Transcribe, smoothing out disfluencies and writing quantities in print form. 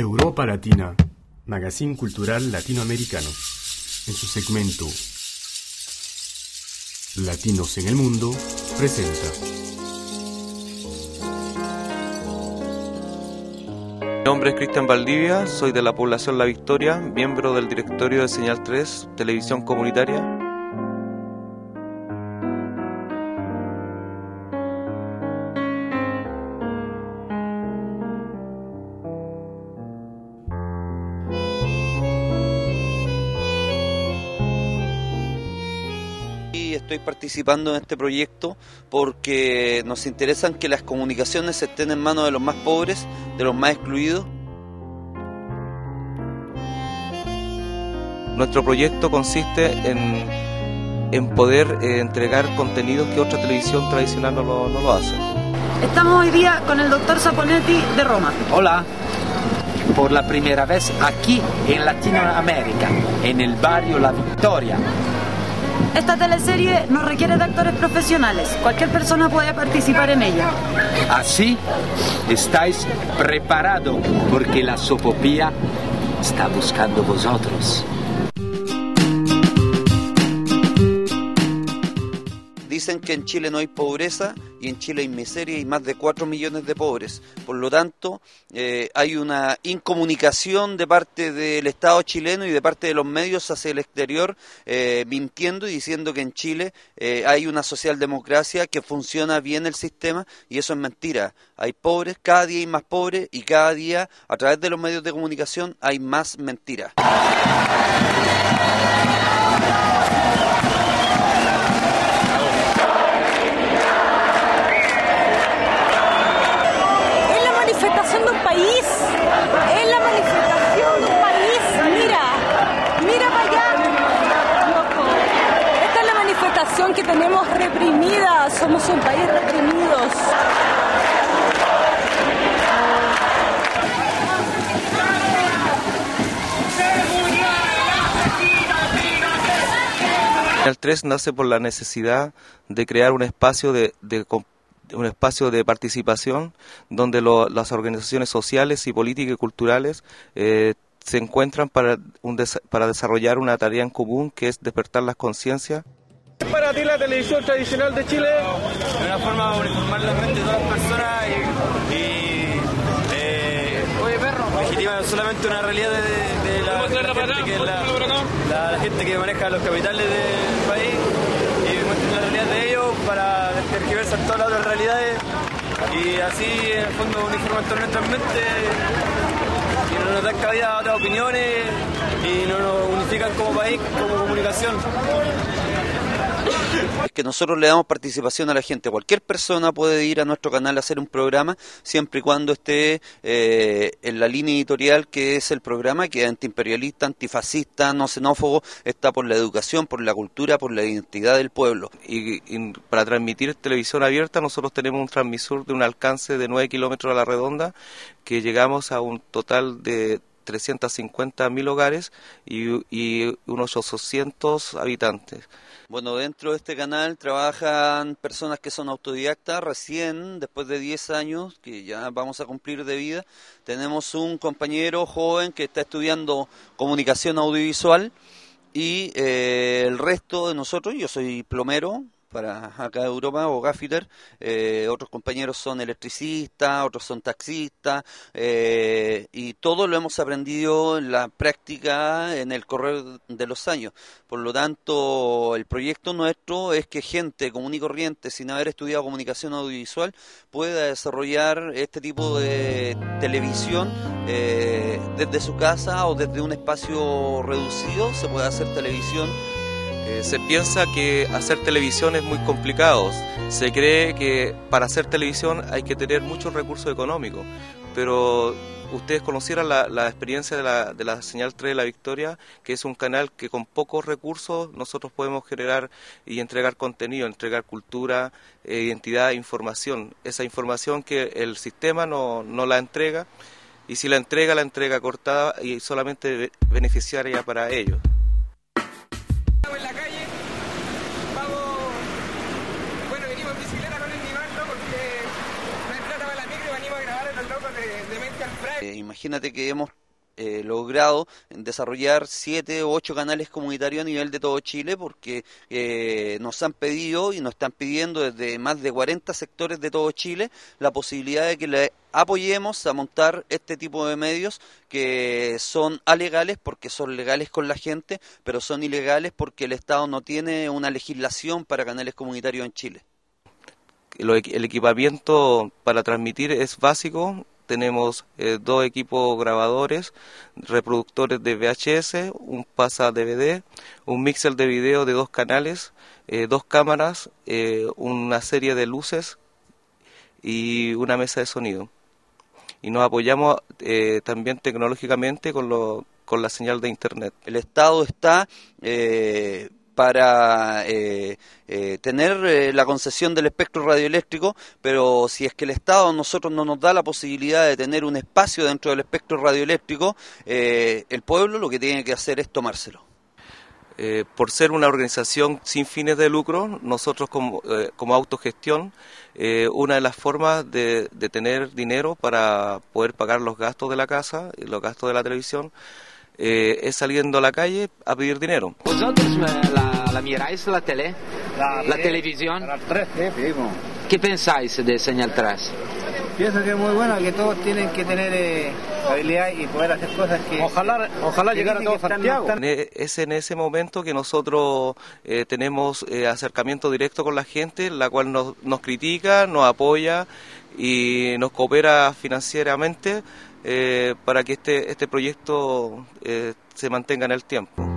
Europa Latina, magazine cultural latinoamericano. En su segmento Latinos en el Mundo, presenta. Mi nombre es Cristian Valdivia, soy de la población La Victoria, miembro del directorio de Señal 3, Televisión Comunitaria. Estoy participando en este proyecto porque nos interesan que las comunicaciones estén en manos de los más pobres, de los más excluidos. Nuestro proyecto consiste en poder entregar contenidos que otra televisión tradicional no lo hace. Estamos hoy día con el doctor Zaponetti de Roma. Hola. Por la primera vez aquí en Latinoamérica, en el barrio La Victoria. Esta teleserie no requiere de actores profesionales, cualquier persona puede participar en ella. Así estáis preparados, porque la sopopía está buscando vosotros. Dicen que en Chile no hay pobreza y en Chile hay miseria y más de 4 millones de pobres. Por lo tanto, hay una incomunicación de parte del Estado chileno y de parte de los medios hacia el exterior, mintiendo y diciendo que en Chile hay una socialdemocracia, que funciona bien el sistema, y eso es mentira. Hay pobres, cada día hay más pobres, y cada día a través de los medios de comunicación hay más mentiras. Que tenemos reprimida, somos un país reprimidos. El 3 nace por la necesidad de crear un espacio de participación donde las organizaciones sociales y políticas y culturales se encuentran para desarrollar una tarea en común, que es despertar las conciencias. ¿Qué es para ti la televisión tradicional de Chile? Una forma de uniformar la mente de todas las personas oye, perro, objetiva solamente una realidad de la gente que maneja los capitales del país, y muestra la realidad de ellos para tergiversar todas las otras realidades, y así en el fondo uniforman toda nuestra mente y no nos dan cabida a otras opiniones y no nos unifican como país, como comunicación. Es que nosotros le damos participación a la gente. Cualquier persona puede ir a nuestro canal a hacer un programa, siempre y cuando esté en la línea editorial que es el programa, que es antiimperialista, antifascista, no xenófobo, está por la educación, por la cultura, por la identidad del pueblo. Y para transmitir televisión abierta nosotros tenemos un transmisor de un alcance de 9 kilómetros a la redonda, que llegamos a un total de 350.000 hogares y unos 800 habitantes. Bueno, dentro de este canal trabajan personas que son autodidactas. Recién, después de 10 años, que ya vamos a cumplir de vida, tenemos un compañero joven que está estudiando comunicación audiovisual, y el resto de nosotros, yo soy plomero, para acá de Europa, o gaffiter, otros compañeros son electricistas, otros son taxistas, y todo lo hemos aprendido en la práctica, en el correr de los años. Por lo tanto, el proyecto nuestro es que gente común y corriente, sin haber estudiado comunicación audiovisual, pueda desarrollar este tipo de televisión desde su casa o desde un espacio reducido. Se puede hacer televisión. Se piensa que hacer televisión es muy complicado, se cree que para hacer televisión hay que tener muchos recursos económicos, pero ustedes conocieran la experiencia de la Señal 3 de La Victoria, que es un canal que con pocos recursos nosotros podemos generar y entregar contenido, entregar cultura, identidad, información, esa información que el sistema no la entrega, y si la entrega cortada y solamente beneficiaria para ellos. Venimos en bicicleta con el nivel, ¿no? Porque no hay plata para la micro y venimos a grabar. Imagínate que hemos logrado desarrollar 7 u 8 canales comunitarios a nivel de todo Chile, porque nos han pedido y nos están pidiendo desde más de 40 sectores de todo Chile la posibilidad de que le apoyemos a montar este tipo de medios que son alegales porque son legales con la gente, pero son ilegales porque el Estado no tiene una legislación para canales comunitarios en Chile. El equipamiento para transmitir es básico. Tenemos 2 equipos grabadores, reproductores de VHS, un pasa DVD, un mixer de video de 2 canales, 2 cámaras, una serie de luces y una mesa de sonido. Y nos apoyamos también tecnológicamente con la señal de Internet. El Estado está para tener la concesión del espectro radioeléctrico, pero si es que el Estado a nosotros no nos da la posibilidad de tener un espacio dentro del espectro radioeléctrico, el pueblo lo que tiene que hacer es tomárselo. Por ser una organización sin fines de lucro, nosotros como autogestión, una de las formas de tener dinero para poder pagar los gastos de la casa, los gastos de la televisión, es saliendo a la calle a pedir dinero. ¿Vosotros la miráis la tele? ¿La televisión? La 3, ¿qué pensáis de Señal 3? Pienso que es muy bueno, que todos tienen que tener habilidad y poder hacer cosas que... Ojalá llegar a todo Santiago. Es en ese momento que nosotros tenemos acercamiento directo con la gente, la cual nos critica, nos apoya y nos coopera financieramente para que este proyecto se mantenga en el tiempo.